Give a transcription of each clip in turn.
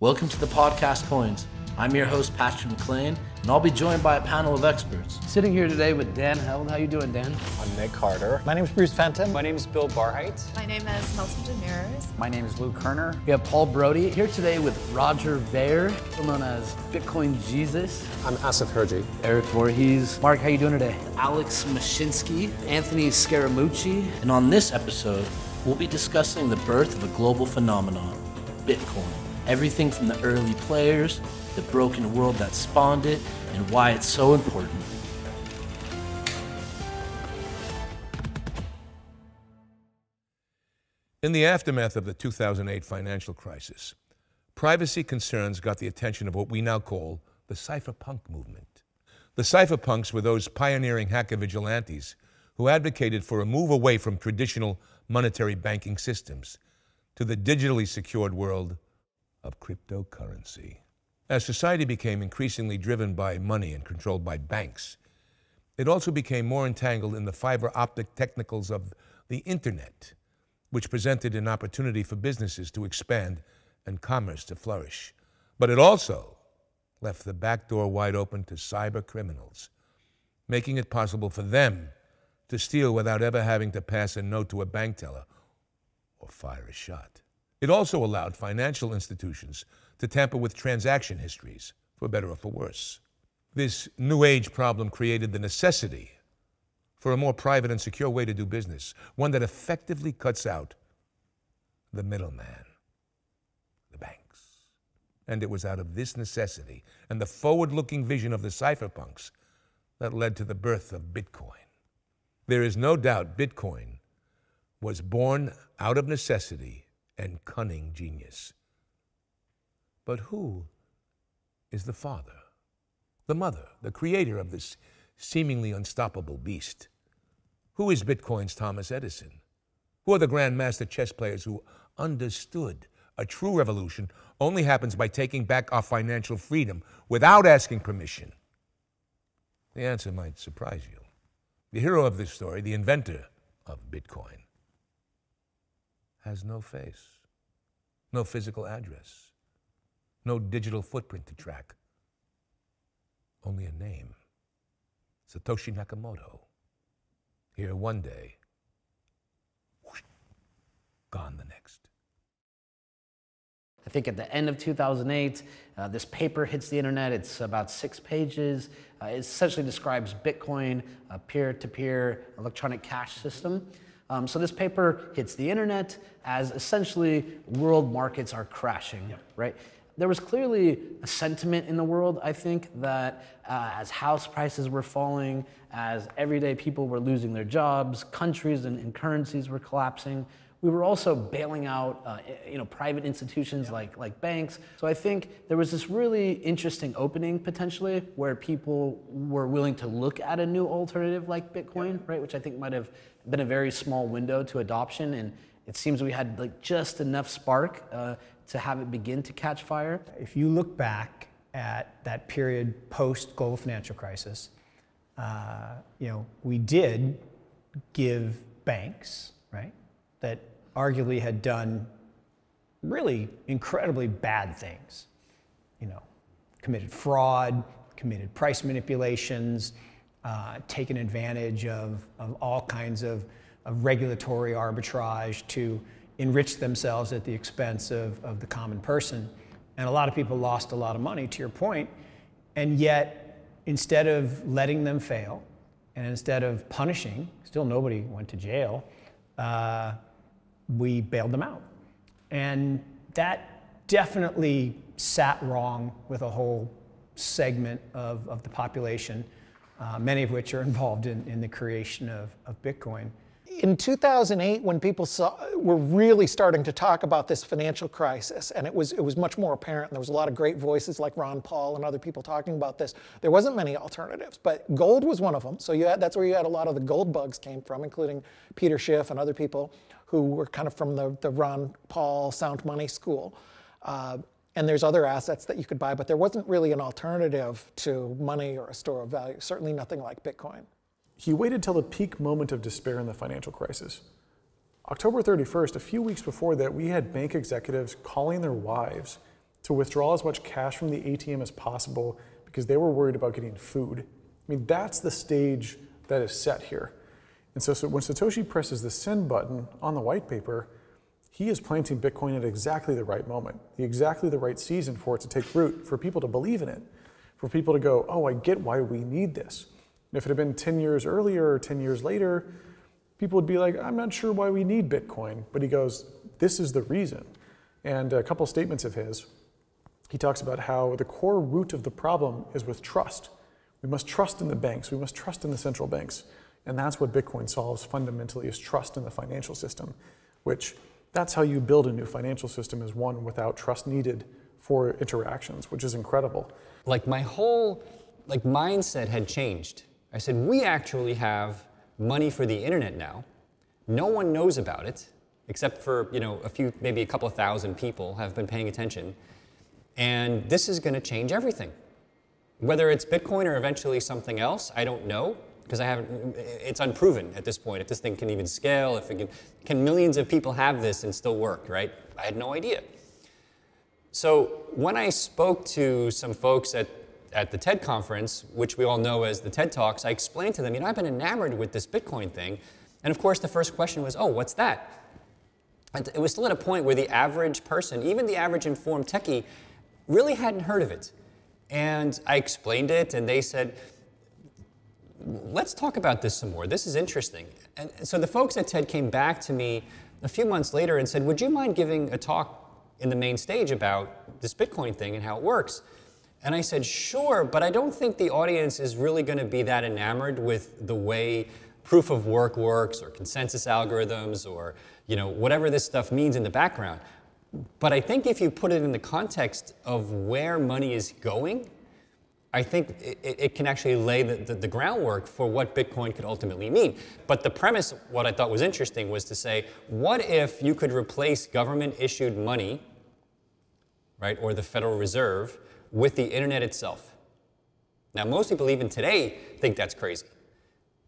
Welcome to the Podcast Coins. I'm your host, Patrick McLean, and I'll be joined by a panel of experts. Sitting here today with Dan Held. How you doing, Dan? I'm Nick Carter. My name is Bruce Fenton. My name is Bill Barhydt. My name is Nelson DeMere. My name is Lou Kerner. We have Paul Brody. Here today with Roger Ver, known as Bitcoin Jesus. I'm Asif Herji. Eric Voorhees. Mark, how you doing today? Alex Mashinsky. Anthony Scaramucci. And on this episode, we'll be discussing the birth of a global phenomenon, Bitcoin. Everything from the early players, the broken world that spawned it, and why it's so important. In the aftermath of the 2008 financial crisis, privacy concerns got the attention of what we now call the cypherpunk movement. The cypherpunks were those pioneering hacker vigilantes who advocated for a move away from traditional monetary banking systems to the digitally secured world of cryptocurrency. As society became increasingly driven by money and controlled by banks, it also became more entangled in the fiber optic technicals of the internet, which presented an opportunity for businesses to expand and commerce to flourish. But it also left the back door wide open to cyber criminals, making it possible for them to steal without ever having to pass a note to a bank teller or fire a shot. It also allowed financial institutions to tamper with transaction histories, for better or for worse. This new age problem created the necessity for a more private and secure way to do business, one that effectively cuts out the middleman, the banks. And it was out of this necessity and the forward-looking vision of the cypherpunks that led to the birth of Bitcoin. There is no doubt Bitcoin was born out of necessity and cunning genius. But who is the father, the mother, the creator of this seemingly unstoppable beast? Who is Bitcoin's Thomas Edison? Who are the grandmaster chess players who understood a true revolution only happens by taking back our financial freedom without asking permission? The answer might surprise you. The hero of this story, the inventor of Bitcoin, has no face, no physical address, no digital footprint to track, only a name, Satoshi Nakamoto. Here one day, whoosh, gone the next. I think at the end of 2008, this paper hits the internet. It's about 6 pages. It essentially describes Bitcoin, a peer-to-peer electronic cash system. So this paper hits the internet as essentially world markets are crashing, right? There was clearly a sentiment in the world, I think, that as house prices were falling, as everyday people were losing their jobs, countries and currencies were collapsing, we were also bailing out private institutions like banks. So I think there was this really interesting opening, potentially, where people were willing to look at a new alternative like Bitcoin, right? Which I think might have been a very small window to adoption, and it seems we had like just enough spark to have it begin to catch fire. If you look back at that period post-global financial crisis, we did give banks, right, that arguably had done really incredibly bad things, committed fraud, committed price manipulations, taken advantage of all kinds of regulatory arbitrage to enrich themselves at the expense of the common person. And a lot of people lost a lot of money, to your point. And yet, instead of letting them fail, and instead of punishing, still nobody went to jail, we bailed them out. And that definitely sat wrong with a whole segment of the population, many of which are involved in the creation of Bitcoin. In 2008, when people were really starting to talk about this financial crisis, and it was much more apparent, and there was a lot of great voices like Ron Paul and other people talking about this, there wasn't many alternatives, but gold was one of them. So that's where you had a lot of the gold bugs came from, including Peter Schiff and other people who were kind of from the Ron Paul sound money school. And there's other assets that you could buy, but there wasn't really an alternative to money or a store of value, certainly nothing like Bitcoin. He waited till the peak moment of despair in the financial crisis. October 31st, a few weeks before that, we had bank executives calling their wives to withdraw as much cash from the ATM as possible because they were worried about getting food. I mean, that's the stage that is set here. And so when Satoshi presses the send button on the white paper, he is planting Bitcoin at exactly the right moment, exactly the right season for it to take root, for people to believe in it, for people to go, oh, I get why we need this. And if it had been 10 years earlier or 10 years later, people would be like, I'm not sure why we need Bitcoin. But he goes, this is the reason. And a couple statements of his, he talks about how the core root of the problem is with trust. We must trust in the banks. We must trust in the central banks. And that's what Bitcoin solves fundamentally, is trust in the financial system, which that's how you build a new financial system, is one without trust needed for interactions, which is incredible. Like my whole mindset had changed. I said, we actually have money for the internet now. No one knows about it, except for a few, maybe a couple of thousand people have been paying attention. And this is going to change everything. Whether it's Bitcoin or eventually something else, I don't know, because I haven't, it's unproven at this point, if this thing can even scale, if it can millions of people have this and still work, right? I had no idea. So when I spoke to some folks at the TED conference, which we all know as the TED Talks, I explained to them, I've been enamored with this Bitcoin thing. And of course, the first question was, oh, what's that? And it was still at a point where the average person, even the average informed techie, really hadn't heard of it. And I explained it, and they said, let's talk about this some more. This is interesting. And so the folks at TED came back to me a few months later and said, would you mind giving a talk in the main stage about this Bitcoin thing and how it works? And I said, sure, but I don't think the audience is really going to be that enamored with the way proof of work works, or consensus algorithms, or whatever this stuff means in the background. But I think if you put it in the context of where money is going, I think it can actually lay the groundwork for what Bitcoin could ultimately mean. But the premise, what I thought was interesting, was to say, what if you could replace government-issued money, right, or the Federal Reserve, with the internet itself? Now, most people even today think that's crazy.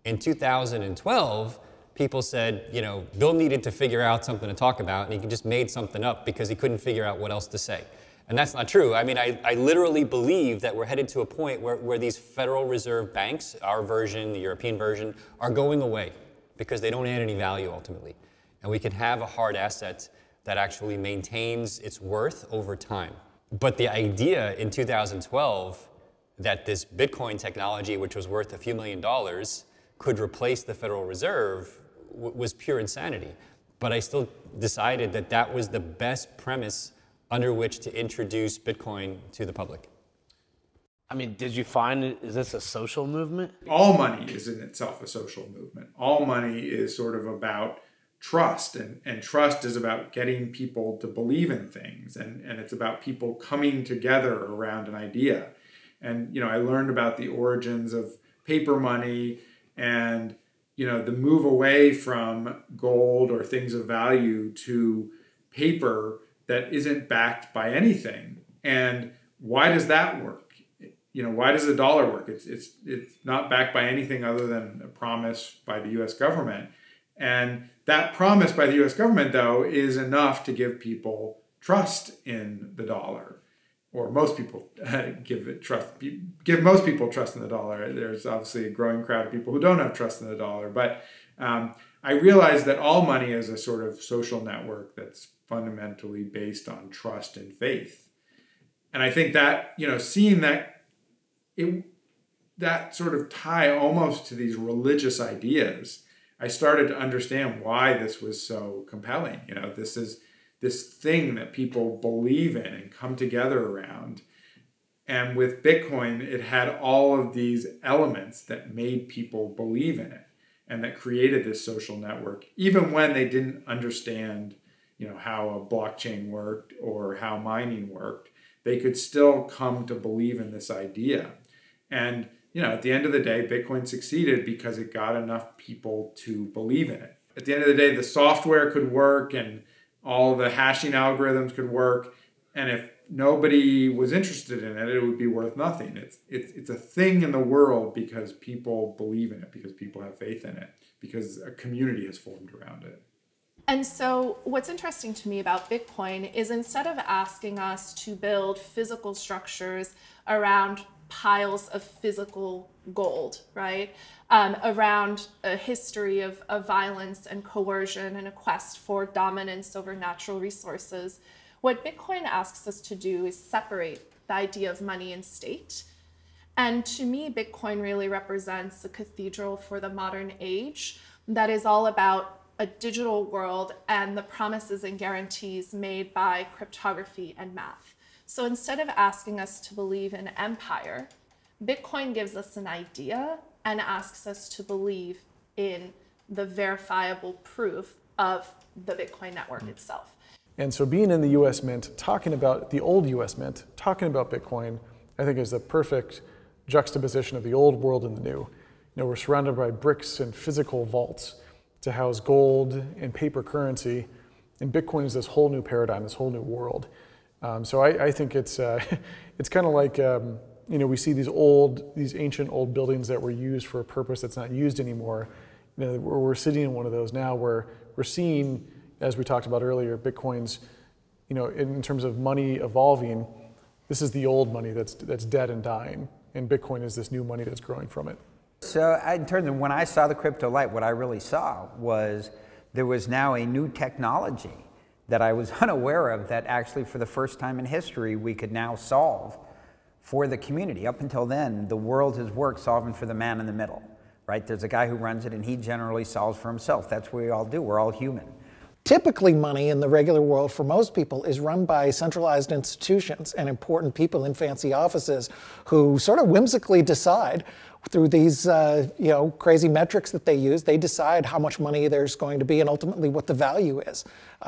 In 2012, people said, Bill needed to figure out something to talk about, and he just made something up because he couldn't figure out what else to say. And that's not true. I mean, I literally believe that we're headed to a point where these Federal Reserve banks, our version, the European version, are going away because they don't add any value ultimately. And we could have a hard asset that actually maintains its worth over time. But the idea in 2012 that this Bitcoin technology, which was worth a few $1 million, could replace the Federal Reserve was pure insanity. But I still decided that that was the best premise under which to introduce Bitcoin to the public. I mean, did you find, is this a social movement? All money is in itself a social movement. All money is sort of about trust, and trust is about getting people to believe in things, and it's about people coming together around an idea. And, I learned about the origins of paper money and, the move away from gold or things of value to paper that isn't backed by anything. And why does that work? Why does the dollar work? It's not backed by anything other than a promise by the U.S. government. And that promise by the U.S. government, though, is enough to give people trust in the dollar. Or most people give most people trust in the dollar. There's obviously a growing crowd of people who don't have trust in the dollar. But I realized that all money is a sort of social network that's fundamentally based on trust and faith. And I think that, seeing that, that sort of tie almost to these religious ideas, I started to understand why this was so compelling. This is this thing that people believe in and come together around. And with Bitcoin, it had all of these elements that made people believe in it and that created this social network, even when they didn't understand, how a blockchain worked or how mining worked. They could still come to believe in this idea. And, at the end of the day, Bitcoin succeeded because it got enough people to believe in it. At the end of the day, the software could work and all the hashing algorithms could work. And if nobody was interested in it, it would be worth nothing. It's a thing in the world because people believe in it, because people have faith in it, because a community has formed around it. And so what's interesting to me about Bitcoin is instead of asking us to build physical structures around piles of physical gold, right? Around a history of violence and coercion and a quest for dominance over natural resources, what Bitcoin asks us to do is separate the idea of money and state. And to me, Bitcoin really represents a cathedral for the modern age that is all about a digital world and the promises and guarantees made by cryptography and math. So instead of asking us to believe in empire, Bitcoin gives us an idea and asks us to believe in the verifiable proof of the Bitcoin network itself. And so being in the US Mint, talking about the old US Mint, talking about Bitcoin, I think is the perfect juxtaposition of the old world and the new. You know, we're surrounded by bricks and physical vaults to house gold and paper currency, and Bitcoin is this whole new paradigm, this whole new world. So I think it's kind of like, you know, we see these ancient old buildings that were used for a purpose that's not used anymore. You know, we're sitting in one of those now where we're seeing, as we talked about earlier, Bitcoin's, you know, in terms of money evolving, this is the old money that's dead and dying, and Bitcoin is this new money that's growing from it. So in terms of when I saw the crypto light, what I really saw was there was now a new technology that I was unaware of that actually for the first time in history we could now solve for the community. Up until then, the world has worked solving for the man in the middle, right? There's a guy who runs it and he generally solves for himself. That's what we all do. We're all human. Typically, money in the regular world for most people is run by centralized institutions and important people in fancy offices who sort of whimsically decide through these you know, crazy metrics that they use, they decide how much money there's going to be and ultimately what the value is,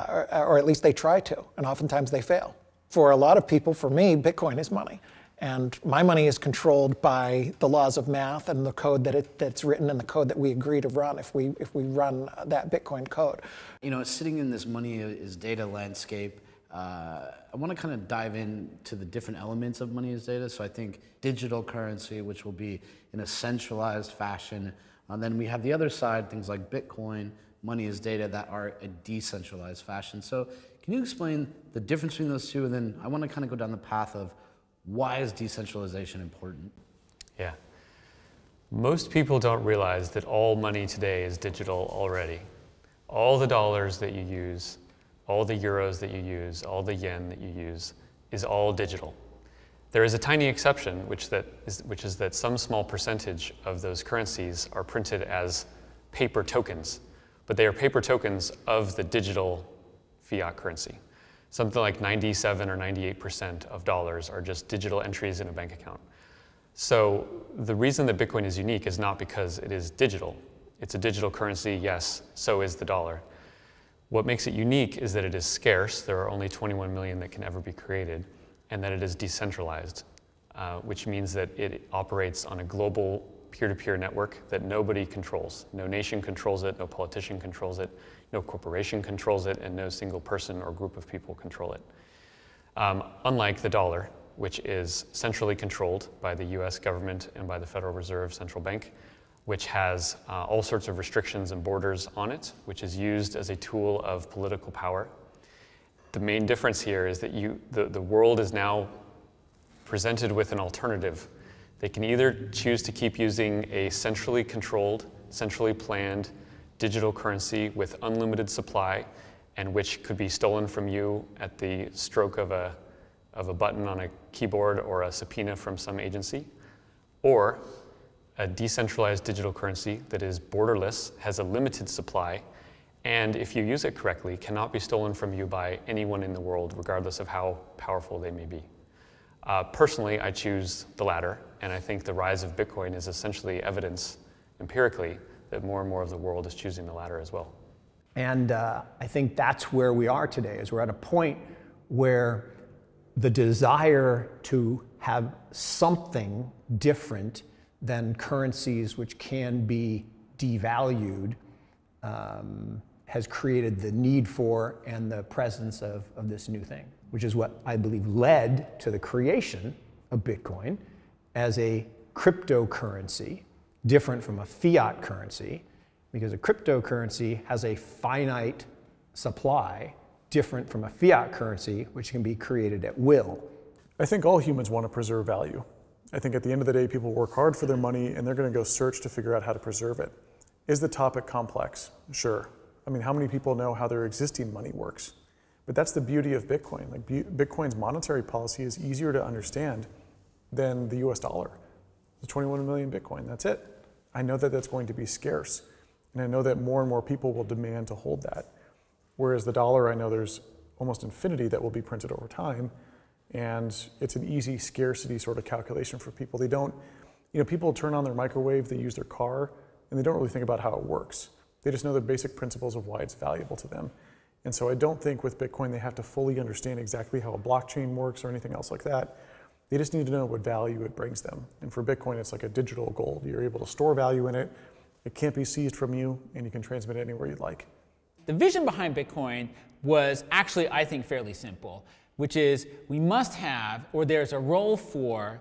or at least they try to, and oftentimes they fail. For a lot of people, for me, Bitcoin is money. And my money is controlled by the laws of math and the code that that's written and the code that we agree to run if we run that Bitcoin code. You know, sitting in this money is data landscape, I want to kind of dive into the different elements of money as data. So I think digital currency, which will be in a centralized fashion. And then we have the other side, things like Bitcoin, money as data that are a decentralized fashion. So can you explain the difference between those two? And then I want to kind of go down the path of why is decentralization important? Yeah. Most people don't realize that all money today is digital already. All the dollars that you use, all the euros that you use, all the yen that you use is all digital. There is a tiny exception, which is that some small percentage of those currencies are printed as paper tokens, but they are paper tokens of the digital fiat currency. Something like 97 or 98% of dollars are just digital entries in a bank account. So the reason that Bitcoin is unique is not because it is digital. It's a digital currency, yes, so is the dollar. What makes it unique is that it is scarce. There are only 21 million that can ever be created, and that it is decentralized, which means that it operates on a global peer-to-peer network that nobody controls. No nation controls it, no politician controls it, no corporation controls it, and no single person or group of people control it. Unlike the dollar, which is centrally controlled by the US government and by the Federal Reserve Central Bank, which has all sorts of restrictions and borders on it, which is used as a tool of political power. The main difference here is that the world is now presented with an alternative. They can either choose to keep using a centrally controlled, centrally planned digital currency with unlimited supply, and which could be stolen from you at the stroke of a button on a keyboard or a subpoena from some agency, or a decentralized digital currency that is borderless, has a limited supply, and if you use it correctly, cannot be stolen from you by anyone in the world, regardless of how powerful they may be. Personally, I choose the latter, and I think the rise of Bitcoin is essentially evidence empirically that more and more of the world is choosing the latter as well. And I think that's where we are today, is we're at a point where the desire to have something different than currencies which can be devalued has created the need for and the presence of this new thing, which is what I believe led to the creation of Bitcoin as a cryptocurrency, different from a fiat currency, because a cryptocurrency has a finite supply different from a fiat currency, which can be created at will. I think all humans want to preserve value. I think at the end of the day, people work hard for their money and they're going to go search to figure out how to preserve it. Is the topic complex? Sure. I mean, how many people know how their existing money works? But that's the beauty of Bitcoin. Like Bitcoin's monetary policy is easier to understand than the US dollar. The 21 million Bitcoin, that's it. I know that that's going to be scarce. And I know that more and more people will demand to hold that. Whereas the dollar, I know there's almost infinity that will be printed over time. And it's an easy scarcity sort of calculation for people. They don't, you know, people turn on their microwave, they use their car, and they don't really think about how it works. They just know the basic principles of why it's valuable to them. And so I don't think with Bitcoin they have to fully understand exactly how a blockchain works or anything else like that. They just need to know what value it brings them. And for Bitcoin, it's like a digital gold. You're able to store value in it. It can't be seized from you, and you can transmit it anywhere you'd like. The vision behind Bitcoin was actually, I think, fairly simple, which is we must have, or there's a role for,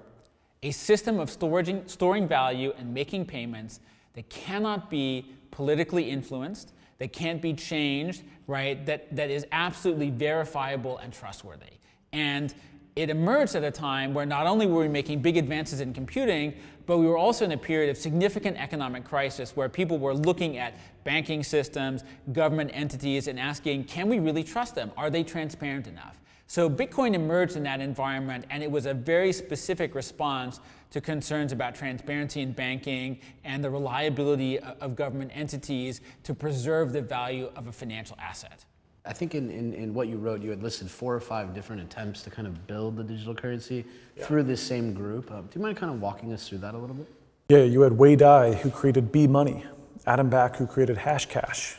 a system of storing value and making payments that cannot be politically influenced, that can't be changed, right? That is absolutely verifiable and trustworthy. And it emerged at a time where not only were we making big advances in computing, but we were also in a period of significant economic crisis where people were looking at banking systems, government entities, and asking, can we really trust them? Are they transparent enough? So Bitcoin emerged in that environment, and it was a very specific response to concerns about transparency in banking and the reliability of government entities to preserve the value of a financial asset. I think in what you wrote, you had listed 4 or 5 different attempts to kind of build the digital currency through this same group. Do you mind kind of walking us through that a little bit? Yeah, you had Wei Dai, who created B-Money, Adam Back, who created Hashcash,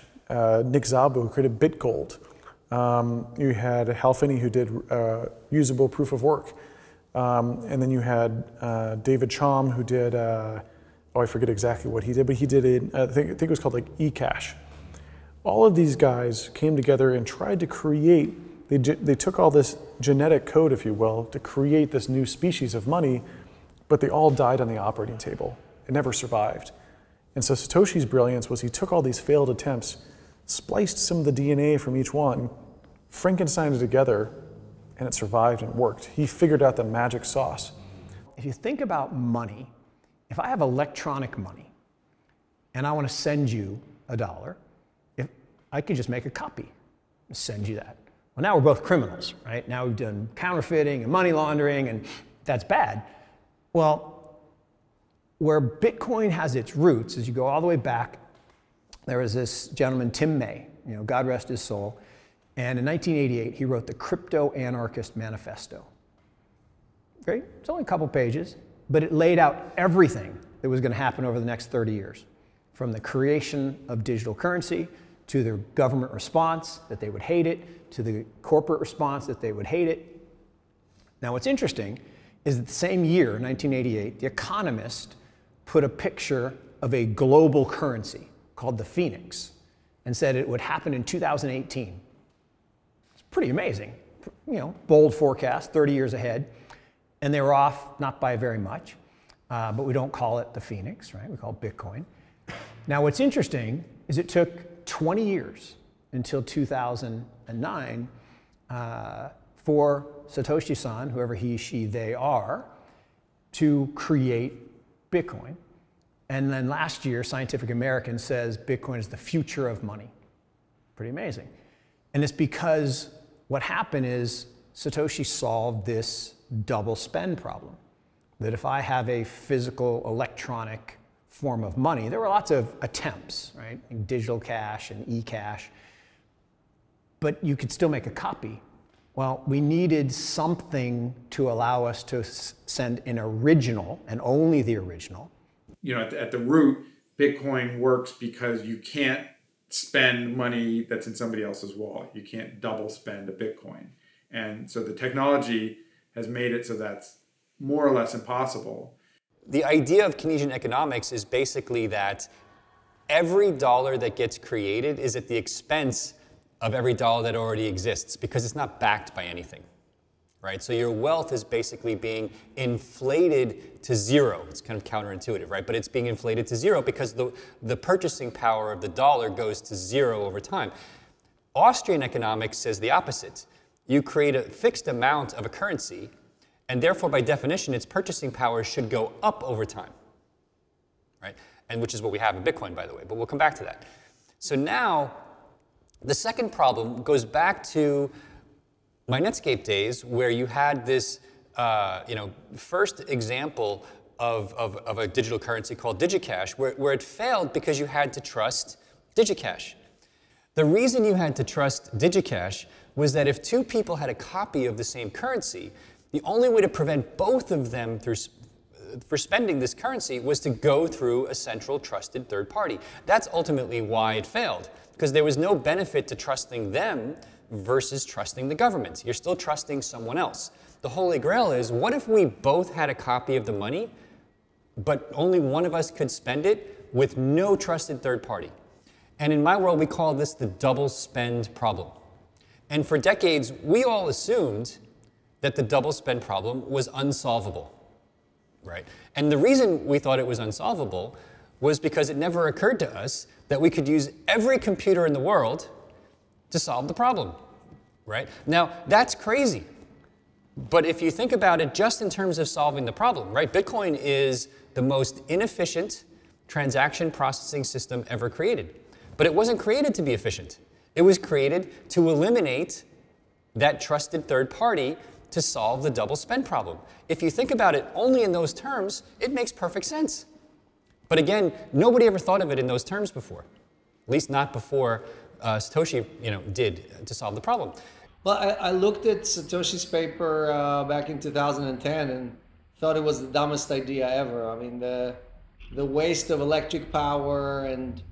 Nick Szabo, who created BitGold. You had Hal Finney, who did usable proof of work. And then you had David Chaum, who did, oh, I forget exactly what he did, but he did it, I think it was called like eCash. All of these guys came together and tried to create, they took all this genetic code, if you will, to create this new species of money, but they all died on the operating table. It never survived. And so Satoshi's brilliance was he took all these failed attempts, spliced some of the DNA from each one, Frankensteined it together, and it survived and worked. He figured out the magic sauce. If you think about money, if I have electronic money and I want to send you $1, if I can just make a copy and send you that. Well, now we're both criminals, right? Now we've done counterfeiting and money laundering, and that's bad. Well, where Bitcoin has its roots is you go all the way back. There was this gentleman, Tim May, you know, God rest his soul. And in 1988, he wrote the Crypto Anarchist Manifesto. Great, it's only a couple pages, but it laid out everything that was going to happen over the next 30 years, from the creation of digital currency, to the government response that they would hate it, to the corporate response that they would hate it. Now, what's interesting is that the same year, 1988, The Economist put a picture of a global currency called the Phoenix and said it would happen in 2018. Pretty amazing, you know, bold forecast, 30 years ahead. And they were off, not by very much, but we don't call it the Phoenix, right? We call it Bitcoin. Now, what's interesting is it took 20 years until 2009 for Satoshi-san, whoever he, she, they are, to create Bitcoin. And then last year, Scientific American says Bitcoin is the future of money. Pretty amazing. And it's because what happened is Satoshi solved this double spend problem, that if I have a physical electronic form of money, there were lots of attempts, right? In digital cash and e-cash, but you could still make a copy. Well, we needed something to allow us to send an original, and only the original. You know, at the root, Bitcoin works because you can't spend money that's in somebody else's wallet. You can't double spend a Bitcoin. And so the technology has made it so that's more or less impossible. The idea of Keynesian economics is basically that every dollar that gets created is at the expense of every dollar that already exists because it's not backed by anything, right? So your wealth is basically being inflated to zero. It's kind of counterintuitive, right? But it's being inflated to zero because the purchasing power of the dollar goes to zero over time. Austrian economics says the opposite. You create a fixed amount of a currency, and therefore, by definition, its purchasing power should go up over time, right? And which is what we have in Bitcoin, by the way, but we'll come back to that. So now, the second problem goes back to my Netscape days, where you had this first example of a digital currency called DigiCash, where it failed because you had to trust DigiCash. The reason you had to trust DigiCash was that if two people had a copy of the same currency, the only way to prevent both of them for spending this currency was to go through a central trusted third party. That's ultimately why it failed, because there was no benefit to trusting them versus trusting the government. You're still trusting someone else. The holy grail is, what if we both had a copy of the money, but only one of us could spend it with no trusted third party? And in my world, we call this the double spend problem. And for decades, we all assumed that the double spend problem was unsolvable, right? And the reason we thought it was unsolvable was because it never occurred to us that we could use every computer in the world to solve the problem, right? Now, that's crazy. But if you think about it just in terms of solving the problem, right? Bitcoin is the most inefficient transaction processing system ever created. But it wasn't created to be efficient. It was created to eliminate that trusted third party to solve the double spend problem. If you think about it only in those terms, it makes perfect sense. But again, nobody ever thought of it in those terms before, at least not before Satoshi did to solve the problem. Well, I looked at Satoshi's paper back in 2010 and thought it was the dumbest idea ever. I mean, the waste of electric power and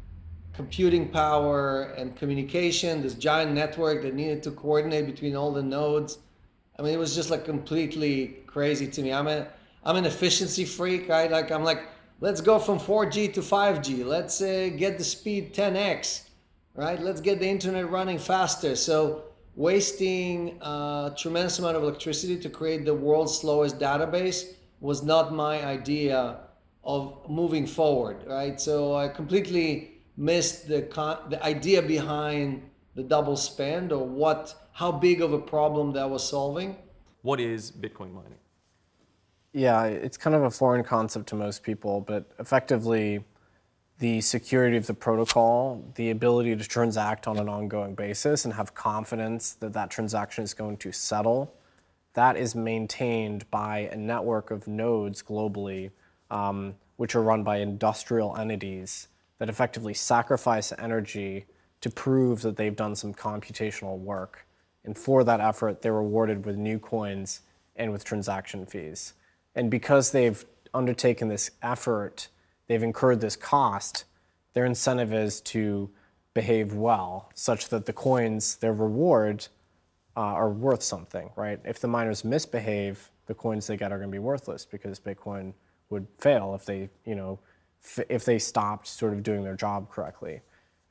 computing power and communication, this giant network that needed to coordinate between all the nodes. I mean, it was just like completely crazy to me. I'm an efficiency freak, right? Like, I'm like, let's go from 4G to 5G. Let's get the speed 10x, right? Let's get the internet running faster. So wasting a tremendous amount of electricity to create the world's slowest database was not my idea of moving forward, right? So I completely missed the idea behind the double spend, or how big of a problem that was solving. What is Bitcoin mining? Yeah, it's kind of a foreign concept to most people, but effectively the security of the protocol, the ability to transact on an ongoing basis and have confidence that that transaction is going to settle, that is maintained by a network of nodes globally, which are run by industrial entities that effectively sacrifice energy to prove that they've done some computational work. And for that effort, they're rewarded with new coins and with transaction fees. And because they've undertaken this effort, they've incurred this cost, their incentive is to behave well, such that the coins, their reward, are worth something, right? If the miners misbehave, the coins they get are gonna be worthless, because Bitcoin would fail if they, if they stopped sort of doing their job correctly.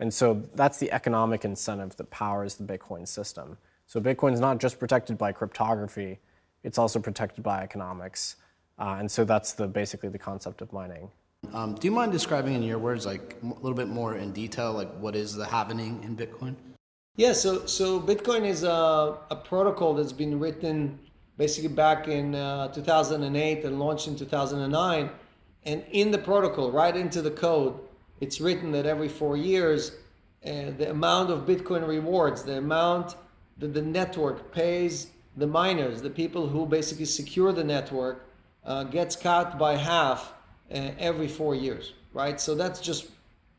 And so that's the economic incentive that powers the Bitcoin system. So Bitcoin's not just protected by cryptography, it's also protected by economics. And so that's basically the concept of mining. Do you mind describing in your words, like a little bit more in detail, like what is the halvening in Bitcoin? Yeah, so Bitcoin is a protocol that's been written basically back in 2008 and launched in 2009. And in the protocol, right into the code, it's written that every 4 years, the amount of Bitcoin rewards, the amount that the network pays the miners, the people who basically secure the network, gets cut by half every 4 years, right? So that's just,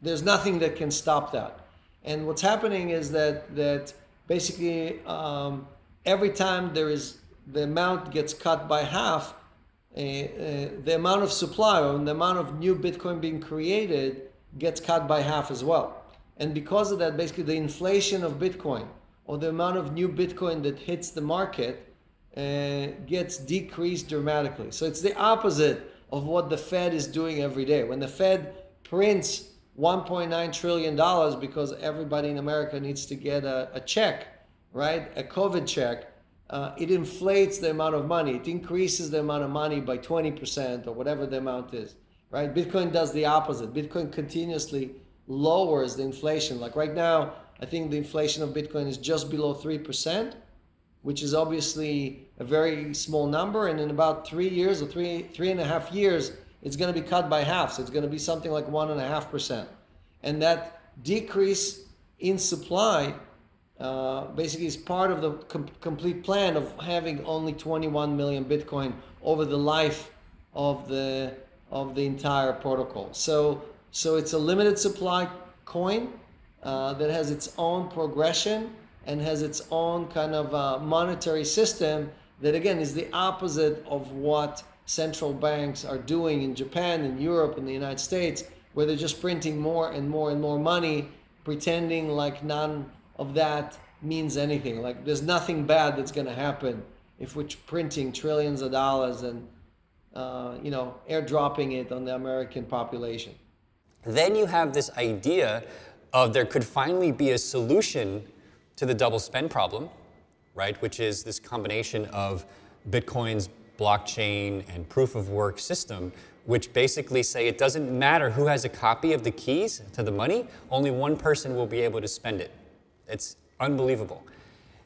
there's nothing that can stop that. And what's happening is that basically every time the amount gets cut by half, the amount of supply and the amount of new Bitcoin being created gets cut by half as well. And because of that, basically the inflation of Bitcoin, or the amount of new Bitcoin that hits the market, gets decreased dramatically. So it's the opposite of what the Fed is doing every day. When the Fed prints $1.9 trillion because everybody in America needs to get a check, right? A COVID check. It inflates the amount of money. It increases the amount of money by 20% or whatever the amount is, right? Bitcoin does the opposite. Bitcoin continuously lowers the inflation. Like right now, I think the inflation of Bitcoin is just below 3%, which is obviously a very small number. And in about 3 years or three and a half years, it's going to be cut by half. So it's going to be something like 1.5%. And that decrease in supply basically is part of the complete plan of having only 21 million Bitcoin over the life of the entire protocol. So it's a limited supply coin that has its own progression and has its own kind of monetary system that, again, is the opposite of what central banks are doing in Japan, in Europe, in the United States, where they're just printing more and more and more money, pretending like none of that means anything. Like there's nothing bad that's going to happen if we're printing trillions of dollars and, you know, airdropping it on the American population. Then you have this idea of there could finally be a solution to the double spend problem, right? Which is this combination of Bitcoin's blockchain and proof of work system, which basically say it doesn't matter who has a copy of the keys to the money, only one person will be able to spend it. It's unbelievable.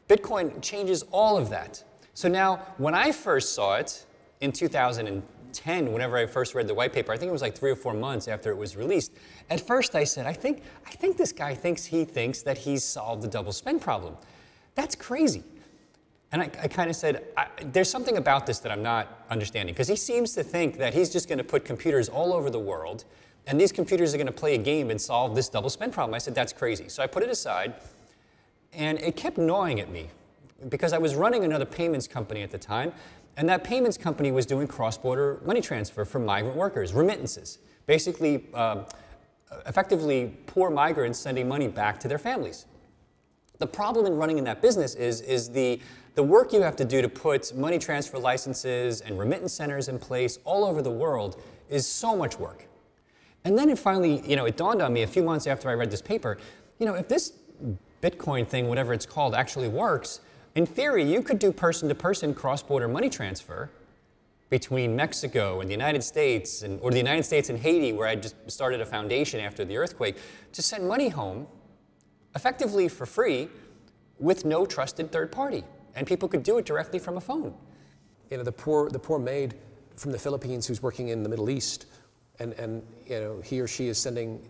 Bitcoin changes all of that. So now, when I first saw it in 2010, whenever I first read the white paper, I think it was like 3 or 4 months after it was released, at first I said, I think this guy thinks that he's solved the double spend problem. That's crazy. And I kind of said, there's something about this that I'm not understanding, because he seems to think that he's just going to put computers all over the world, and these computers are going to play a game and solve this double spend problem. I said, that's crazy. So I put it aside, and it kept gnawing at me, because I was running another payments company at the time, and that payments company was doing cross-border money transfer for migrant workers, remittances. Basically, effectively, poor migrants sending money back to their families. The problem in running in that business is the work you have to do to put money transfer licenses and remittance centers in place all over the world is so much work. And then it finally, you know, it dawned on me a few months after I read this paper, you know, if this Bitcoin thing, whatever it's called, actually works, in theory, you could do person-to-person cross-border money transfer between Mexico and the United States, or the United States and Haiti, where I just started a foundation after the earthquake, to send money home effectively for free with no trusted third party. And people could do it directly from a phone. You know, the poor maid from the Philippines who's working in the Middle East, and you know, he or she is sending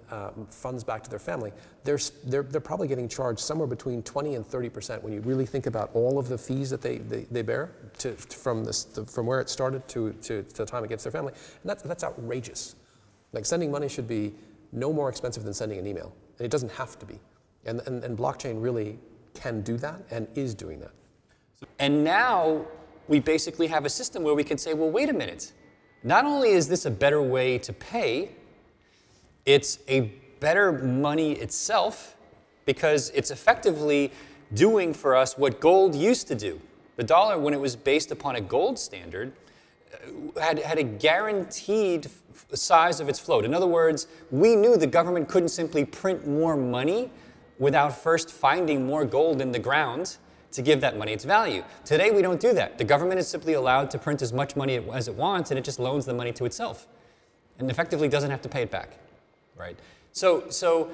funds back to their family, they're probably getting charged somewhere between 20 and 30% when you really think about all of the fees that they bear from where it started to the time it gets to their family. And that's outrageous. Like, sending money should be no more expensive than sending an email. And it doesn't have to be. And blockchain really can do that and is doing that. And now we basically have a system where we can say, well, wait a minute. Not only is this a better way to pay, it's a better money itself, because it's effectively doing for us what gold used to do. The dollar, when it was based upon a gold standard, had a guaranteed size of its float. In other words, we knew the government couldn't simply print more money without first finding more gold in the ground to give that money its value. Today, we don't do that. The government is simply allowed to print as much money as it wants, and it just loans the money to itself and effectively doesn't have to pay it back, right? So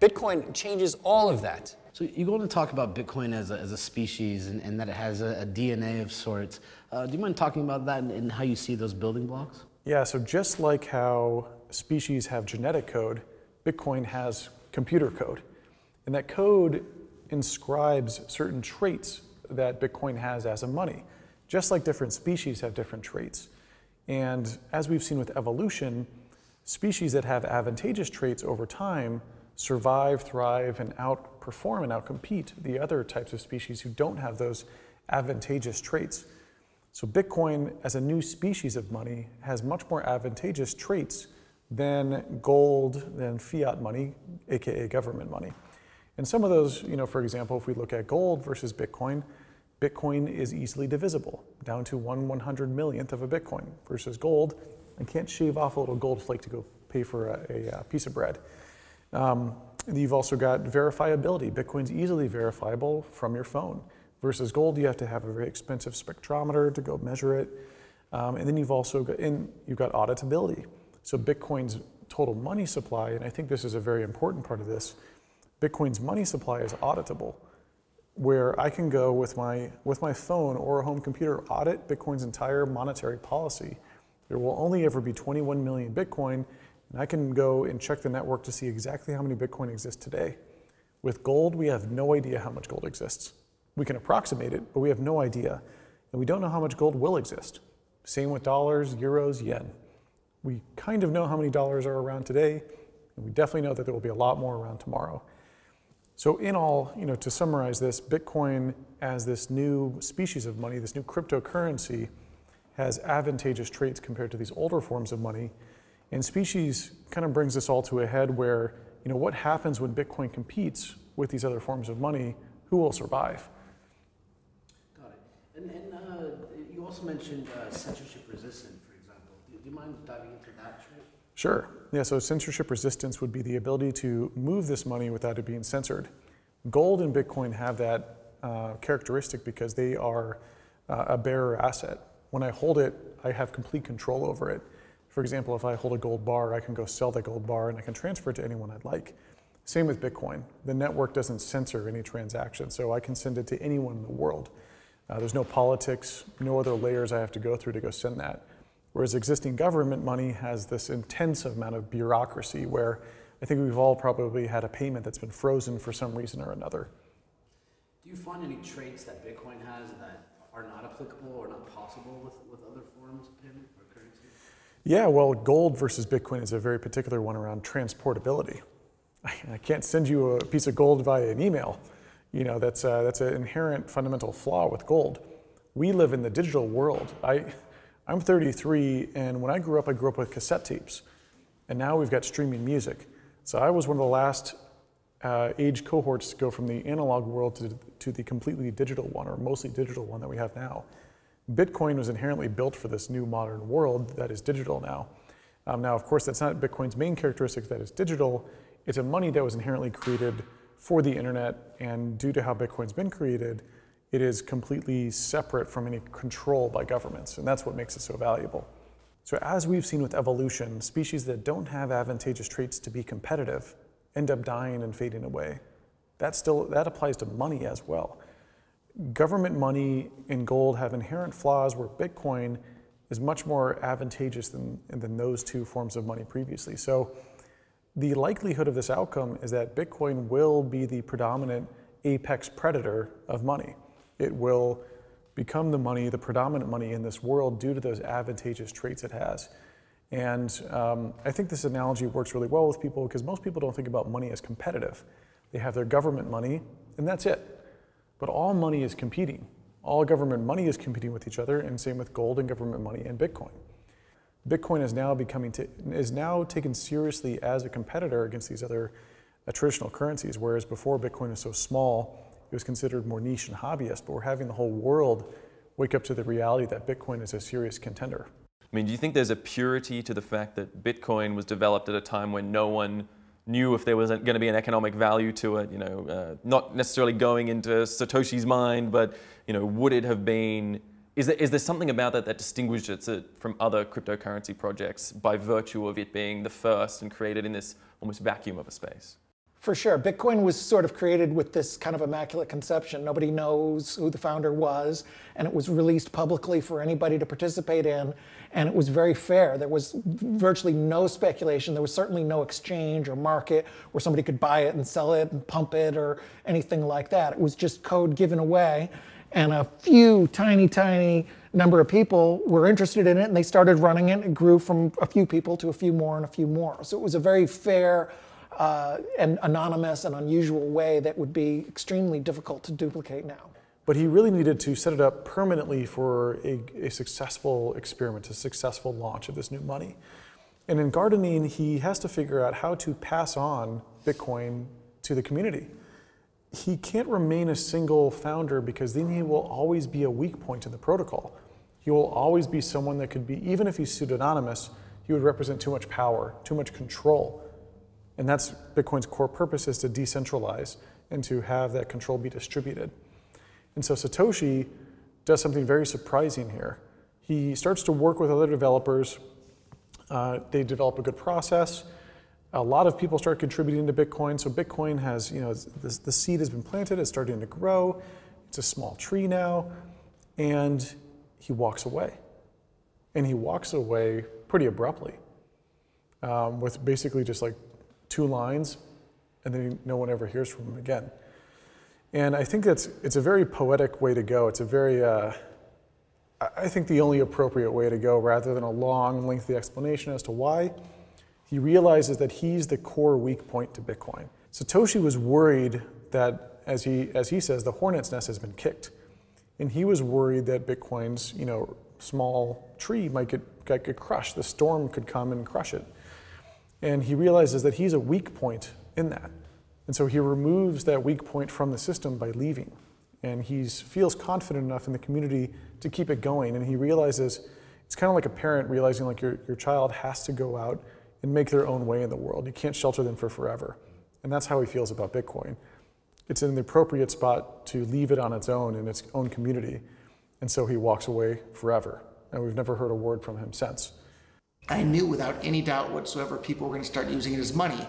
Bitcoin changes all of that. So you go on to talk about Bitcoin as a species and that it has a DNA of sorts. Do you mind talking about that and how you see those building blocks? Yeah, so just like how species have genetic code, Bitcoin has computer code. And that code inscribes certain traits that Bitcoin has as a money, just like different species have different traits. And as we've seen with evolution, species that have advantageous traits over time survive, thrive, and outperform and outcompete the other types of species who don't have those advantageous traits. So Bitcoin, as a new species of money, has much more advantageous traits than gold, than fiat money, aka government money. And some of those, you know, for example, if we look at gold versus Bitcoin, Bitcoin is easily divisible, down to 1/100 millionth of a Bitcoin, versus gold, I can't shave off a little gold flake to go pay for a piece of bread. You've also got verifiability. Bitcoin's easily verifiable from your phone. Versus gold, you have to have a very expensive spectrometer to go measure it. And then you've also got, auditability. So Bitcoin's total money supply, and I think this is a very important part of this, Bitcoin's money supply is auditable, where I can go with my phone or a home computer, audit Bitcoin's entire monetary policy. There will only ever be 21 million Bitcoin, and I can go and check the network to see exactly how many Bitcoin exists today. With gold, we have no idea how much gold exists. We can approximate it, but we have no idea. And we don't know how much gold will exist. Same with dollars, euros, yen. We kind of know how many dollars are around today, and we definitely know that there will be a lot more around tomorrow. So in all, you know, to summarize this, Bitcoin as this new species of money, this new cryptocurrency, has advantageous traits compared to these older forms of money. And species kind of brings this all to a head where, you know, what happens when Bitcoin competes with these other forms of money? Who will survive? Got it. And you also mentioned censorship resistance, for example. Do you mind diving into that trait? Sure. Yeah, so censorship resistance would be the ability to move this money without it being censored. Gold and Bitcoin have that characteristic because they are a bearer asset. When I hold it, I have complete control over it. For example, if I hold a gold bar, I can go sell that gold bar and I can transfer it to anyone I'd like. Same with Bitcoin. The network doesn't censor any transaction, so I can send it to anyone in the world. There's no politics, no other layers I have to go through to go send that. Whereas existing government money has this intense amount of bureaucracy where I think we've all probably had a payment that's been frozen for some reason or another. Do you find any traits that Bitcoin has that are not applicable or not possible with other forms of payment or currency? Yeah, well, gold versus Bitcoin is a very particular one around transportability. I can't send you a piece of gold via an email. You know, that's an inherent fundamental flaw with gold. We live in the digital world. I'm 33, and when I grew up with cassette tapes. And now we've got streaming music. So I was one of the last age cohorts to go from the analog world to the completely digital one, or mostly digital one that we have now. Bitcoin was inherently built for this new modern world that is digital now. Now, of course, that's not Bitcoin's main characteristic that it's digital. It's a money that was inherently created for the internet, and due to how Bitcoin's been created, it is completely separate from any control by governments, and that's what makes it so valuable. So as we've seen with evolution, species that don't have advantageous traits to be competitive end up dying and fading away. That applies to money as well. Government money and gold have inherent flaws where Bitcoin is much more advantageous than those two forms of money previously. So the likelihood of this outcome is that Bitcoin will be the predominant apex predator of money. It will become the money, the predominant money in this world due to those advantageous traits it has. And I think this analogy works really well with people because most people don't think about money as competitive. They have their government money and that's it. But all money is competing. All government money is competing with each other, and same with gold and government money and Bitcoin. Bitcoin is now taken seriously as a competitor against these other traditional currencies, whereas before Bitcoin was so small, it was considered more niche and hobbyist, but we're having the whole world wake up to the reality that Bitcoin is a serious contender. I mean, do you think there's a purity to the fact that Bitcoin was developed at a time when no one knew if there was going to be an economic value to it, you know, not necessarily going into Satoshi's mind, but, you know, would it have been, is there something about that that distinguishes it from other cryptocurrency projects by virtue of it being the first and created in this almost vacuum of a space? For sure. Bitcoin was sort of created with this kind of immaculate conception. Nobody knows who the founder was, and it was released publicly for anybody to participate in, and it was very fair. There was virtually no speculation. There was certainly no exchange or market where somebody could buy it and sell it and pump it or anything like that. It was just code given away, and a few tiny number of people were interested in it, and they started running it. It grew from a few people to a few more and a few more. So it was a very fair an anonymous and unusual way that would be extremely difficult to duplicate now. But he really needed to set it up permanently for a successful experiment, a successful launch of this new money. And in gardening, he has to figure out how to pass on Bitcoin to the community. He can't remain a single founder because then he will always be a weak point in the protocol. He will always be someone that could be, even if he's pseudonymous, he would represent too much power, too much control. And that's Bitcoin's core purpose, is to decentralize and to have that control be distributed. And so Satoshi does something very surprising here. He starts to work with other developers. They develop a good process. A lot of people start contributing to Bitcoin. So Bitcoin has, you know, the seed has been planted. It's starting to grow. It's a small tree now. And he walks away. And he walks away pretty abruptly with basically just like 2 lines. And then no one ever hears from him again. And I think that's, it's a very poetic way to go. It's a very, I think the only appropriate way to go, rather than a long, lengthy explanation as to why. He realizes that he's the core weak point to Bitcoin. Satoshi was worried that, as he says, the hornet's nest has been kicked. And he was worried that Bitcoin's, you know, small tree might get crushed. The storm could come and crush it. And he realizes that he's a weak point in that. And so he removes that weak point from the system by leaving. And he feels confident enough in the community to keep it going. And he realizes, it's kind of like a parent realizing like your child has to go out and make their own way in the world. You can't shelter them for forever. And that's how he feels about Bitcoin. It's in the appropriate spot to leave it on its own in its own community. And so he walks away forever. And we've never heard a word from him since. I knew without any doubt whatsoever people were going to start using it as money,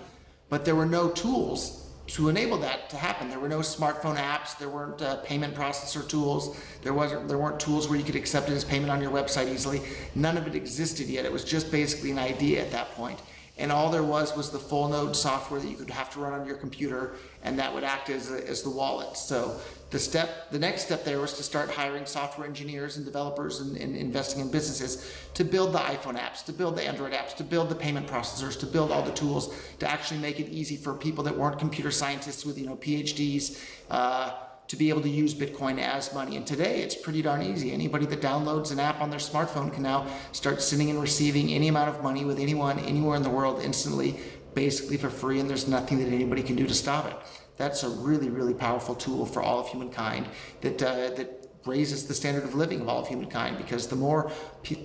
but there were no tools to enable that to happen. There were no smartphone apps. There weren't payment processor tools. There weren't tools where you could accept it as payment on your website easily. None of it existed yet. It was just basically an idea at that point. And all there was the full node software that you could have to run on your computer, and that would act as the wallet. So the next step there was to start hiring software engineers and developers and investing in businesses to build the iPhone apps, to build the Android apps, to build the payment processors, to build all the tools to actually make it easy for people that weren't computer scientists with, you know, PhDs to be able to use Bitcoin as money. And today it's pretty darn easy. Anybody that downloads an app on their smartphone can now start sending and receiving any amount of money with anyone, anywhere in the world instantly, basically for free, and there's nothing that anybody can do to stop it. That's a really, really powerful tool for all of humankind that raises the standard of living of all of humankind, because the more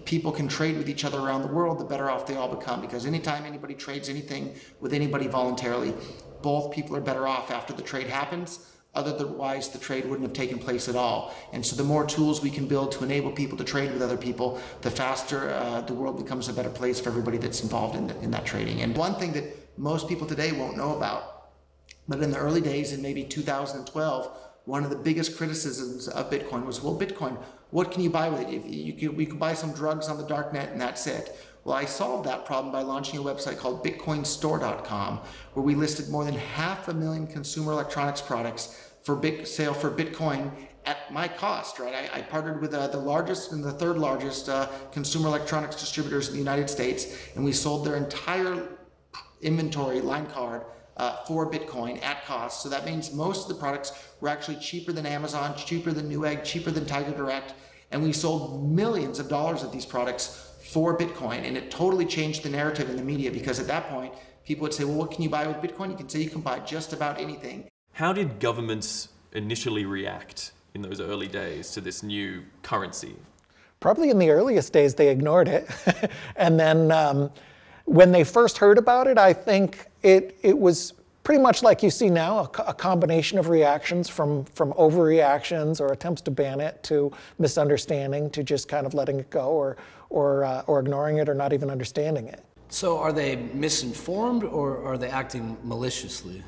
people can trade with each other around the world, the better off they all become, because anytime anybody trades anything with anybody voluntarily, both people are better off after the trade happens. Otherwise, the trade wouldn't have taken place at all. And so the more tools we can build to enable people to trade with other people, the faster the world becomes a better place for everybody that's involved in that trading. And one thing that most people today won't know about, but in the early days, in maybe 2012, one of the biggest criticisms of Bitcoin was, well, Bitcoin, what can you buy with it? If you could buy some drugs on the dark net and that's it. Well, I solved that problem by launching a website called bitcoinstore.com, where we listed more than 500,000 consumer electronics products for sale for Bitcoin at my cost, right? I partnered with the largest and the third largest consumer electronics distributors in the United States, and we sold their entire inventory line card for Bitcoin at cost. So that means most of the products were actually cheaper than Amazon, cheaper than Newegg, cheaper than Tiger Direct, and we sold millions of dollars of these products for Bitcoin. And it totally changed the narrative in the media, because at that point, people would say, well, what can you buy with Bitcoin? You can say you can buy just about anything. How did governments initially react in those early days to this new currency? Probably in the earliest days, they ignored it. And then when they first heard about it, I think it was pretty much like you see now, a combination of reactions from overreactions or attempts to ban it, to misunderstanding, to just kind of letting it go or ignoring it or not even understanding it. So are they misinformed or are they acting maliciously?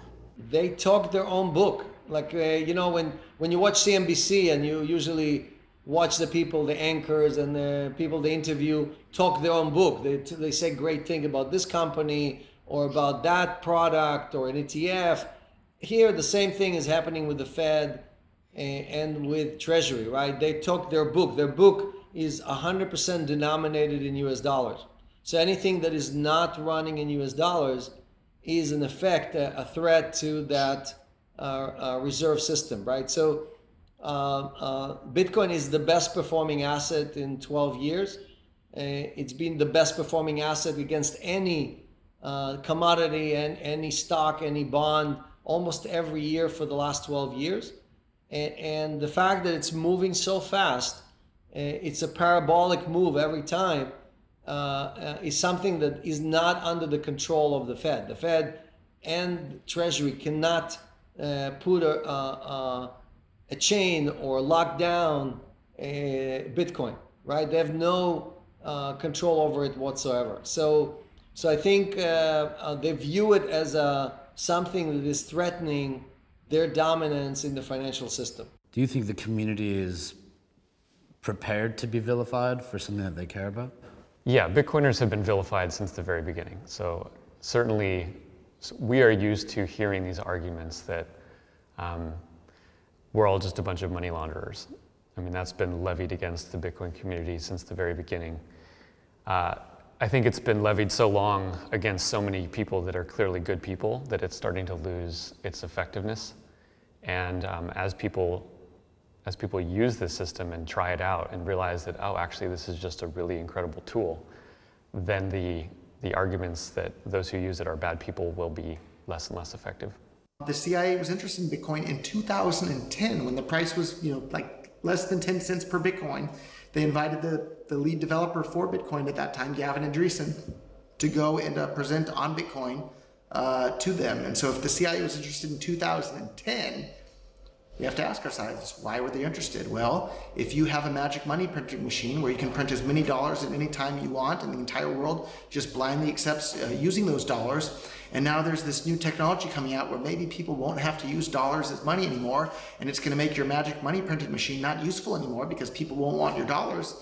They talk their own book. Like, you know, when you watch CNBC and you usually watch the people, the anchors and the people they interview talk their own book. They say great things about this company, or about that product or an ETF. Here, the same thing is happening with the Fed and with Treasury, right? They took their book. Their book is 100% denominated in US dollars. So anything that is not running in US dollars is in effect a threat to that reserve system, right? So Bitcoin is the best performing asset in 12 years. It's been the best performing asset against any commodity and any stock, any bond, almost every year for the last 12 years. And the fact that it's moving so fast, it's a parabolic move every time, is something that is not under the control of the Fed. The Fed and Treasury cannot put a chain or lock down Bitcoin, right? They have no control over it whatsoever. So So I think they view it as something that is threatening their dominance in the financial system. Do you think the community is prepared to be vilified for something that they care about? Yeah, Bitcoiners have been vilified since the very beginning. So certainly we are used to hearing these arguments that we're all just a bunch of money launderers. I mean, that's been levied against the Bitcoin community since the very beginning. I think it's been levied so long against so many people that are clearly good people that it's starting to lose its effectiveness. And as people use this system and try it out and realize that, oh, actually, this is just a really incredible tool, then the arguments that those who use it are bad people will be less and less effective. The CIA was interested in Bitcoin in 2010 when the price was, you know, like less than 10 cents per Bitcoin. They invited the lead developer for Bitcoin at that time, Gavin Andresen, to go and present on Bitcoin to them. And so if the CIA was interested in 2010, we have to ask ourselves, why were they interested? Well, if you have a magic money printing machine where you can print as many dollars at any time you want and the entire world just blindly accepts using those dollars, and now there's this new technology coming out where maybe people won't have to use dollars as money anymore, and it's going to make your magic money printing machine not useful anymore because people won't want your dollars,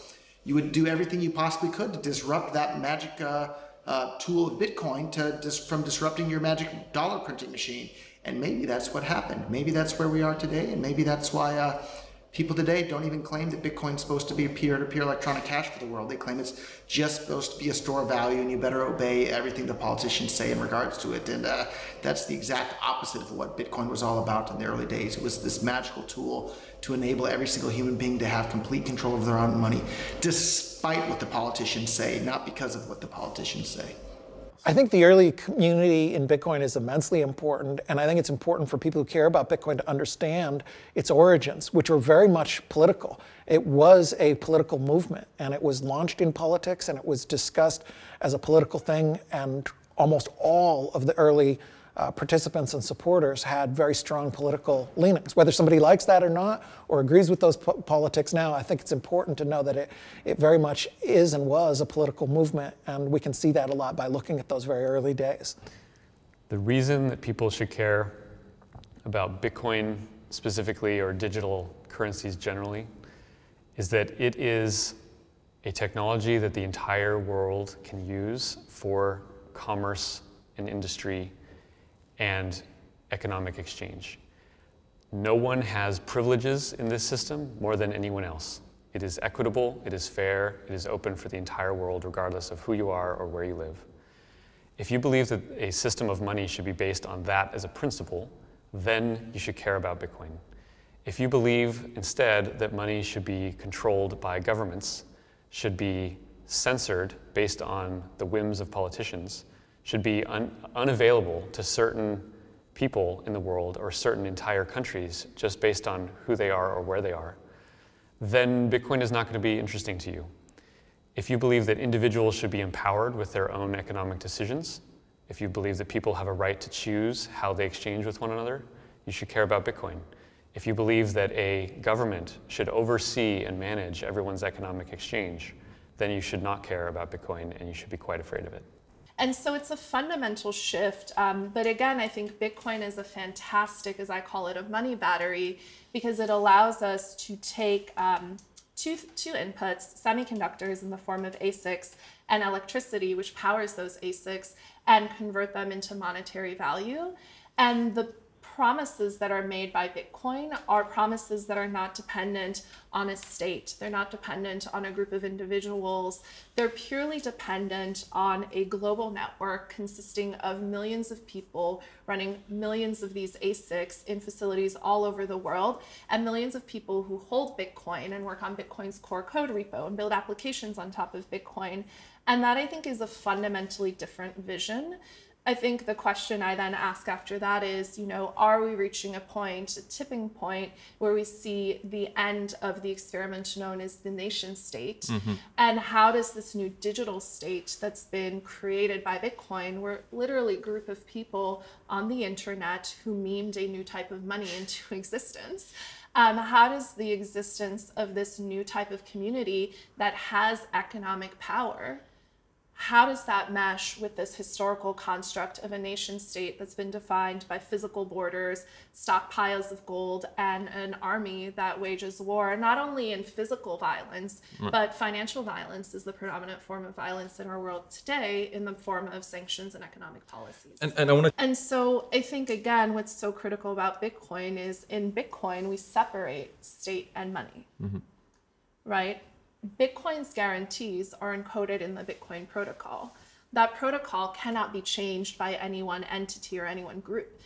you would do everything you possibly could to disrupt that magic tool of Bitcoin from disrupting your magic dollar printing machine. And maybe that's what happened. Maybe that's where we are today, and maybe that's why people today don't even claim that Bitcoin's supposed to be a peer-to-peer electronic cash for the world. They claim it's just supposed to be a store of value, and you better obey everything the politicians say in regards to it. And that's the exact opposite of what Bitcoin was all about in the early days. It was this magical tool to enable every single human being to have complete control of their own money, despite what the politicians say, not because of what the politicians say. I think the early community in Bitcoin is immensely important, and I think it's important for people who care about Bitcoin to understand its origins, which were very much political. It was a political movement, and it was launched in politics, and it was discussed as a political thing, and almost all of the early participants and supporters had very strong political leanings. Whether somebody likes that or not, or agrees with those politics now, I think it's important to know that it very much is and was a political movement, and we can see that a lot by looking at those very early days. The reason that people should care about Bitcoin specifically, or digital currencies generally, is that it is a technology that the entire world can use for commerce and industry and economic exchange. No one has privileges in this system more than anyone else. It is equitable, it is fair, it is open for the entire world regardless of who you are or where you live. If you believe that a system of money should be based on that as a principle, then you should care about Bitcoin. If you believe instead that money should be controlled by governments, should be censored based on the whims of politicians, should be unavailable to certain people in the world or certain entire countries just based on who they are or where they are, then Bitcoin is not going to be interesting to you. If you believe that individuals should be empowered with their own economic decisions, if you believe that people have a right to choose how they exchange with one another, you should care about Bitcoin. If you believe that a government should oversee and manage everyone's economic exchange, then you should not care about Bitcoin and you should be quite afraid of it. And so it's a fundamental shift. But again, I think Bitcoin is a fantastic, as I call it, a money battery, because it allows us to take two inputs, semiconductors in the form of ASICs and electricity, which powers those ASICs, and convert them into monetary value. And the promises that are made by Bitcoin are promises that are not dependent on a state. They're not dependent on a group of individuals. They're purely dependent on a global network consisting of millions of people running millions of these ASICs in facilities all over the world, and millions of people who hold Bitcoin and work on Bitcoin's core code repo and build applications on top of Bitcoin. And that, I think, is a fundamentally different vision. I think the question I then ask after that is, you know, are we reaching a point, a tipping point, where we see the end of the experiment known as the nation state? Mm-hmm. And how does this new digital state that's been created by Bitcoin, where literally a group of people on the internet who memed a new type of money into existence, how does the existence of this new type of community that has economic power, How does that mesh with this historical construct of a nation state that's been defined by physical borders, stockpiles of gold, and an army that wages war, not only in physical violence, but financial violence is the predominant form of violence in our world today in the form of sanctions and economic policies. And so I think, again, what's so critical about Bitcoin is in Bitcoin, we separate state and money, right? Bitcoin's guarantees are encoded in the Bitcoin protocol. That protocol cannot be changed by any one entity or any one group.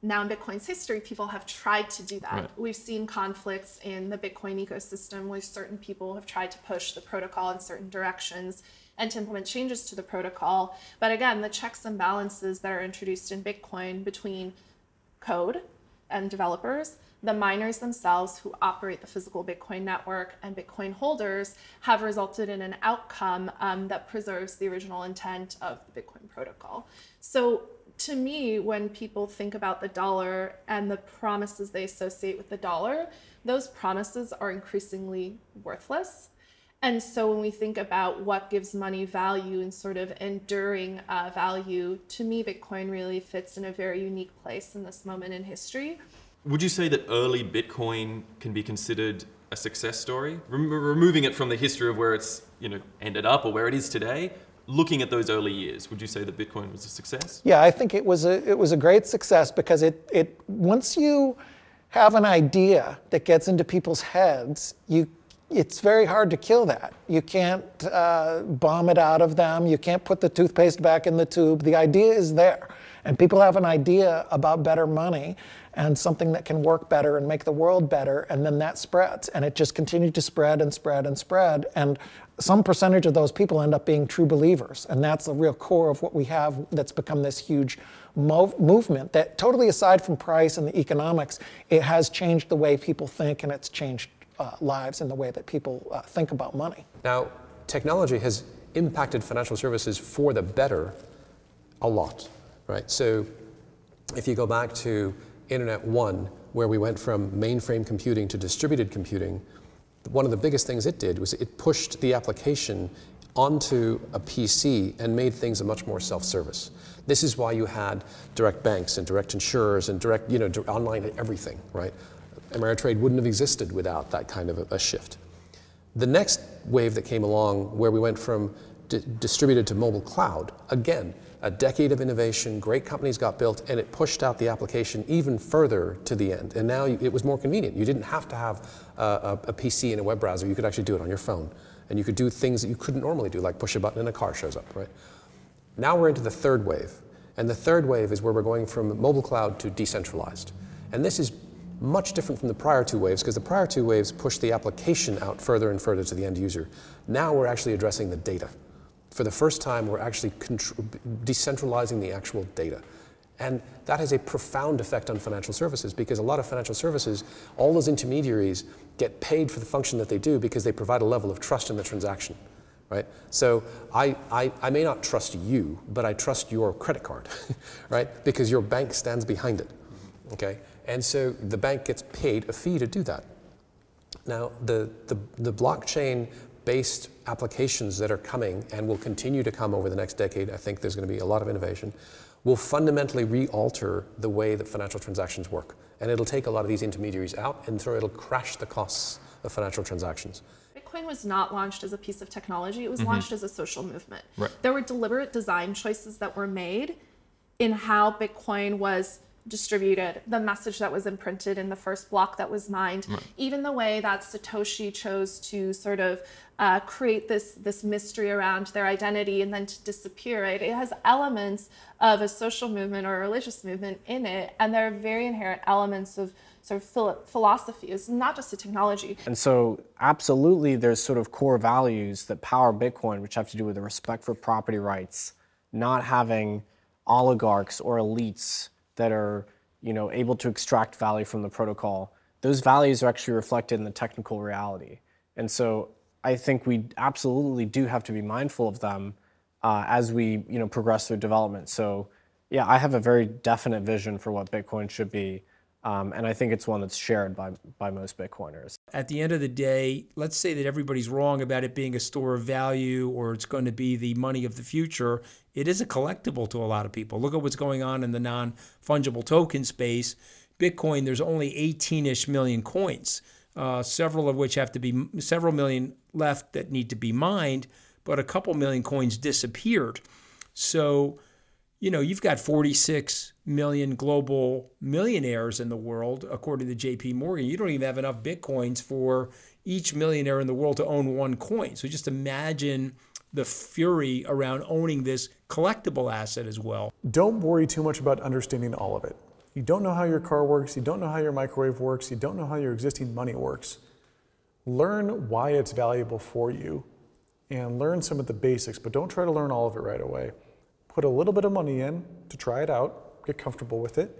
Now, in Bitcoin's history, people have tried to do that. We've seen conflicts in the Bitcoin ecosystem where certain people have tried to push the protocol in certain directions and to implement changes to the protocol. But again, the checks and balances that are introduced in Bitcoin between code and developers, the miners themselves who operate the physical Bitcoin network, and Bitcoin holders have resulted in an outcome that preserves the original intent of the Bitcoin protocol. So to me, when people think about the dollar and the promises they associate with the dollar, those promises are increasingly worthless. And so when we think about what gives money value and sort of enduring value, to me, Bitcoin really fits in a very unique place in this moment in history. Would you say that early Bitcoin can be considered a success story? Removing it from the history of where it's, you know, ended up or where it is today, looking at those early years, would you say that Bitcoin was a success? Yeah, I think it was a great success because it once you have an idea that gets into people's heads, it's very hard to kill that. You can't bomb it out of them. You can't put the toothpaste back in the tube. The idea is there. And people have an idea about better money and something that can work better and make the world better, and then that spreads. And it just continued to spread and spread and spread. And some percentage of those people end up being true believers. And that's the real core of what we have that's become this huge movement that, totally aside from price and the economics, it has changed the way people think, and it's changed lives in the way that people think about money. Now, technology has impacted financial services for the better a lot. Right, so if you go back to Internet 1, where we went from mainframe computing to distributed computing, one of the biggest things it did was it pushed the application onto a PC and made things much more self-service. This is why you had direct banks and direct insurers and direct, you know, online everything, right? Ameritrade wouldn't have existed without that kind of a shift. The next wave that came along, where we went from distributed to mobile cloud, again, a decade of innovation, great companies got built, and it pushed out the application even further to the end. And now it was more convenient. You didn't have to have a PC and a web browser. You could actually do it on your phone. And you could do things that you couldn't normally do, like push a button and a car shows up, right? Now we're into the third wave. And the third wave is where we're going from mobile cloud to decentralized. And this is much different from the prior two waves, because the prior two waves pushed the application out further and further to the end user. Now we're actually addressing the data. For the first time, we're actually decentralizing the actual data. And that has a profound effect on financial services, because a lot of financial services, all those intermediaries get paid for the function that they do because they provide a level of trust in the transaction, right? So I may not trust you, but I trust your credit card, right? Because your bank stands behind it, okay? And so the bank gets paid a fee to do that. Now, the blockchain based applications that are coming and will continue to come over the next decade, I think there's going to be a lot of innovation, will fundamentally re-alter the way that financial transactions work. And it'll take a lot of these intermediaries out, and so it'll crash the costs of financial transactions. Bitcoin was not launched as a piece of technology. It was launched as a social movement. Right. There were deliberate design choices that were made in how Bitcoin was distributed, the message that was imprinted in the first block that was mined, even the way that Satoshi chose to sort of create this mystery around their identity and then to disappear, right? It has elements of a social movement or a religious movement in it, and there are very inherent elements of sort of philosophy. It's not just a technology. And so absolutely there's sort of core values that power Bitcoin, which have to do with the respect for property rights, not having oligarchs or elites that are, you know, able to extract value from the protocol. Those values are actually reflected in the technical reality. And so I think we absolutely do have to be mindful of them as we, you know, progress through development. So yeah, I have a very definite vision for what Bitcoin should be. And I think it's one that's shared by most Bitcoiners. At the end of the day, let's say that everybody's wrong about it being a store of value or it's going to be the money of the future. It is a collectible to a lot of people. Look at what's going on in the non-fungible token space. Bitcoin, there's only 18-ish million coins, several of which have to be several million left that need to be mined, but a couple million coins disappeared. So, you know, you've got 46 million global millionaires in the world, according to JP Morgan. You don't even have enough Bitcoins for each millionaire in the world to own one coin. So just imagine the fury around owning this collectible asset as well. Don't worry too much about understanding all of it. You don't know how your car works. You don't know how your microwave works. You don't know how your existing money works. Learn why it's valuable for you and learn some of the basics, but don't try to learn all of it right away. Put a little bit of money in to try it out, get comfortable with it,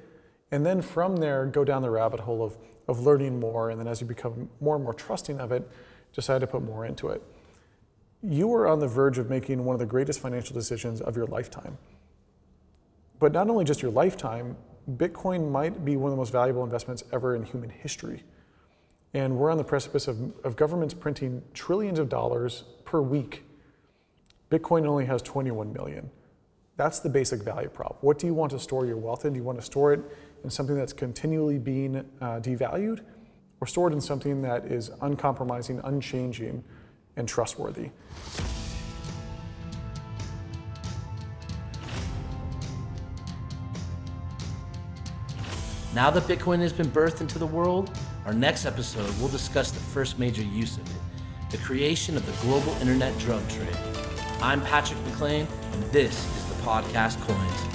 and then from there, go down the rabbit hole of learning more, and then as you become more and more trusting of it, decide to put more into it. You are on the verge of making one of the greatest financial decisions of your lifetime. But not only just your lifetime, Bitcoin might be one of the most valuable investments ever in human history. And we're on the precipice of governments printing trillions of dollars per week. Bitcoin only has 21 million. That's the basic value prop. What do you want to store your wealth in? Do you want to store it in something that's continually being devalued, or stored in something that is uncompromising, unchanging, and trustworthy? Now that Bitcoin has been birthed into the world, our next episode will discuss the first major use of it, the creation of the global internet drug trade. I'm Patrick McLean, and this is Podcast Coins.